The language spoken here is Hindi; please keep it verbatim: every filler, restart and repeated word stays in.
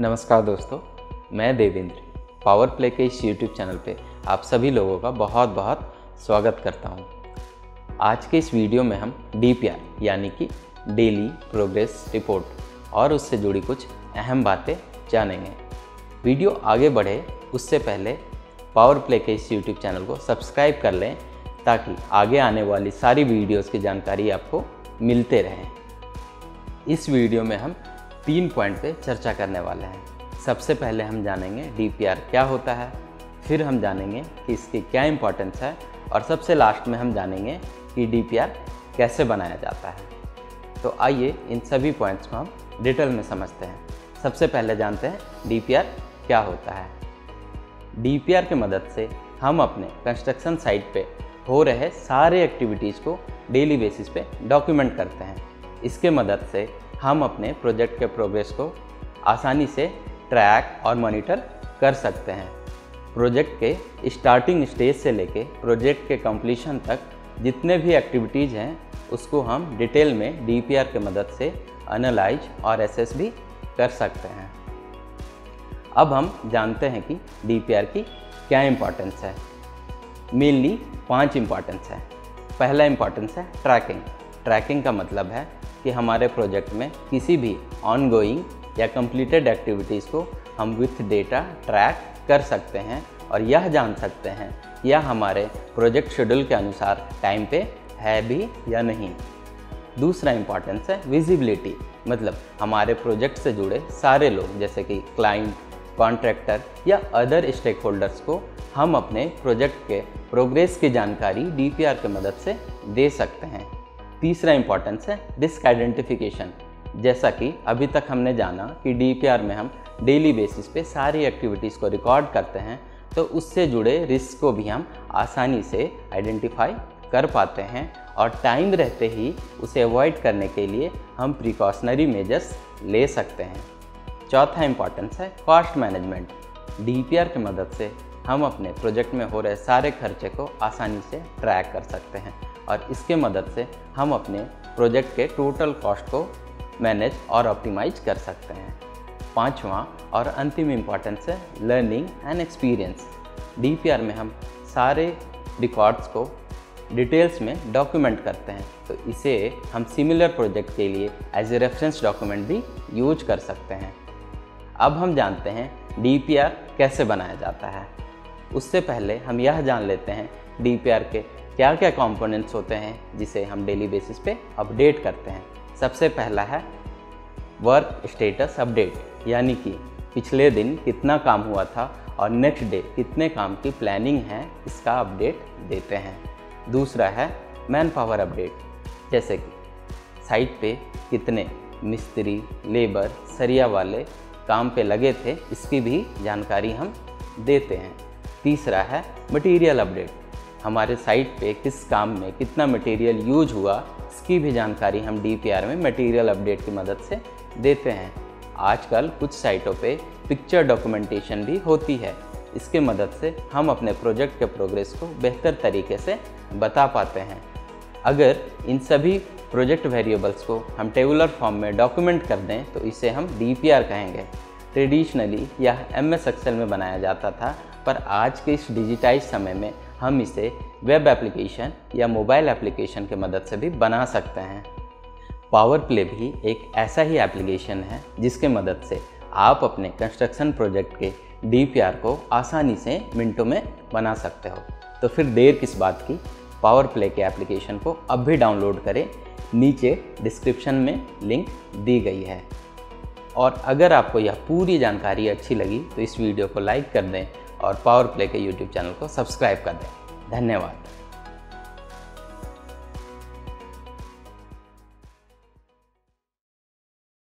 नमस्कार दोस्तों, मैं देवेंद्र पावर प्ले के इस यूट्यूब चैनल पे आप सभी लोगों का बहुत बहुत स्वागत करता हूँ। आज के इस वीडियो में हम डी पी आर यानी कि डेली प्रोग्रेस रिपोर्ट और उससे जुड़ी कुछ अहम बातें जानेंगे। वीडियो आगे बढ़े उससे पहले पावर प्ले के इस यूट्यूब चैनल को सब्सक्राइब कर लें ताकि आगे आने वाली सारी वीडियोज़ की जानकारी आपको मिलते रहें। इस वीडियो में हम तीन पॉइंट पे चर्चा करने वाले हैं। सबसे पहले हम जानेंगे डी पी आर क्या होता है, फिर हम जानेंगे कि इसकी क्या इम्पोर्टेंस है और सबसे लास्ट में हम जानेंगे कि डी पी आर कैसे बनाया जाता है। तो आइए इन सभी पॉइंट्स को हम डिटेल में समझते हैं। सबसे पहले जानते हैं डी पी आर क्या होता है। डी पी आर की मदद से हम अपने कंस्ट्रक्शन साइट पे हो रहे सारे एक्टिविटीज़ को डेली बेसिस पे डॉक्यूमेंट करते हैं। इसके मदद से हम अपने प्रोजेक्ट के प्रोग्रेस को आसानी से ट्रैक और मॉनिटर कर सकते हैं। प्रोजेक्ट के स्टार्टिंग स्टेज से लेके प्रोजेक्ट के कंप्लीशन तक जितने भी एक्टिविटीज़ हैं उसको हम डिटेल में डी पी आर के मदद से एनालाइज और एसेस भी कर सकते हैं। अब हम जानते हैं कि डी पी आर की क्या इम्पोर्टेंस है। मेनली पांच इम्पोर्टेंस है। पहला इम्पोर्टेंस है ट्रैकिंग। ट्रैकिंग का मतलब है कि हमारे प्रोजेक्ट में किसी भी ऑनगोइंग या कंप्लीटेड एक्टिविटीज़ को हम विथ डेटा ट्रैक कर सकते हैं और यह जान सकते हैं कि यह हमारे प्रोजेक्ट शेड्यूल के अनुसार टाइम पे है भी या नहीं। दूसरा इम्पॉर्टेंस है विजिबिलिटी, मतलब हमारे प्रोजेक्ट से जुड़े सारे लोग जैसे कि क्लाइंट, कॉन्ट्रैक्टर या अदर स्टेक होल्डर्स को हम अपने प्रोजेक्ट के प्रोग्रेस की जानकारी डी पी आर के मदद से दे सकते हैं। तीसरा इम्पॉर्टेंस है रिस्क आइडेंटिफिकेशन। जैसा कि अभी तक हमने जाना कि डी पी आर में हम डेली बेसिस पे सारी एक्टिविटीज़ को रिकॉर्ड करते हैं तो उससे जुड़े रिस्क को भी हम आसानी से आइडेंटिफाई कर पाते हैं और टाइम रहते ही उसे अवॉइड करने के लिए हम प्रिकॉशनरी मेजर्स ले सकते हैं। चौथा इम्पॉर्टेंस है cost management. D P R की मदद से हम अपने प्रोजेक्ट में हो रहे सारे खर्चे को आसानी से ट्रैक कर सकते हैं और इसके मदद से हम अपने प्रोजेक्ट के टोटल कॉस्ट को मैनेज और ऑप्टिमाइज कर सकते हैं। पांचवा और अंतिम इम्पॉर्टेंस है learning and experience. D P R में हम सारे रिकॉर्ड्स को डिटेल्स में डॉक्यूमेंट करते हैं तो इसे हम सिमिलर प्रोजेक्ट के लिए एज ए रेफरेंस डॉक्यूमेंट भी यूज कर सकते हैं। अब हम जानते हैं डी पी आर कैसे बनाया जाता है। उससे पहले हम यह जान लेते हैं डी पी आर के क्या क्या कंपोनेंट्स होते हैं जिसे हम डेली बेसिस पे अपडेट करते हैं। सबसे पहला है वर्क स्टेटस अपडेट, यानी कि पिछले दिन कितना काम हुआ था और नेक्स्ट डे कितने काम की प्लानिंग है इसका अपडेट देते हैं। दूसरा है मैन पावर अपडेट, जैसे कि साइट पे कितने मिस्त्री, लेबर, सरिया वाले काम पे लगे थे इसकी भी जानकारी हम देते हैं। तीसरा है मटेरियल अपडेट, हमारे साइट पे किस काम में कितना मटेरियल यूज हुआ इसकी भी जानकारी हम डी पी आर में मटेरियल अपडेट की मदद से देते हैं। आजकल कुछ साइटों पे पिक्चर डॉक्यूमेंटेशन भी होती है, इसके मदद से हम अपने प्रोजेक्ट के प्रोग्रेस को बेहतर तरीके से बता पाते हैं। अगर इन सभी प्रोजेक्ट वेरिएबल्स को हम टेबुलर फॉर्म में डॉक्यूमेंट कर दें तो इसे हम डी पी आर कहेंगे। ट्रेडिशनली यह एम एस एक्सेल में बनाया जाता था, पर आज के इस डिजिटाइज समय में हम इसे वेब एप्लीकेशन या मोबाइल एप्लीकेशन के मदद से भी बना सकते हैं। पावर प्ले भी एक ऐसा ही एप्लीकेशन है जिसके मदद से आप अपने कंस्ट्रक्शन प्रोजेक्ट के डी पी आर को आसानी से मिनटों में बना सकते हो। तो फिर देर किस बात की, पावर प्ले के एप्लीकेशन को अब भी डाउनलोड करें। नीचे डिस्क्रिप्शन में लिंक दी गई है। और अगर आपको यह पूरी जानकारी अच्छी लगी तो इस वीडियो को लाइक कर दें और पावर प्ले के यूट्यूब चैनल को सब्सक्राइब कर दें। धन्यवाद।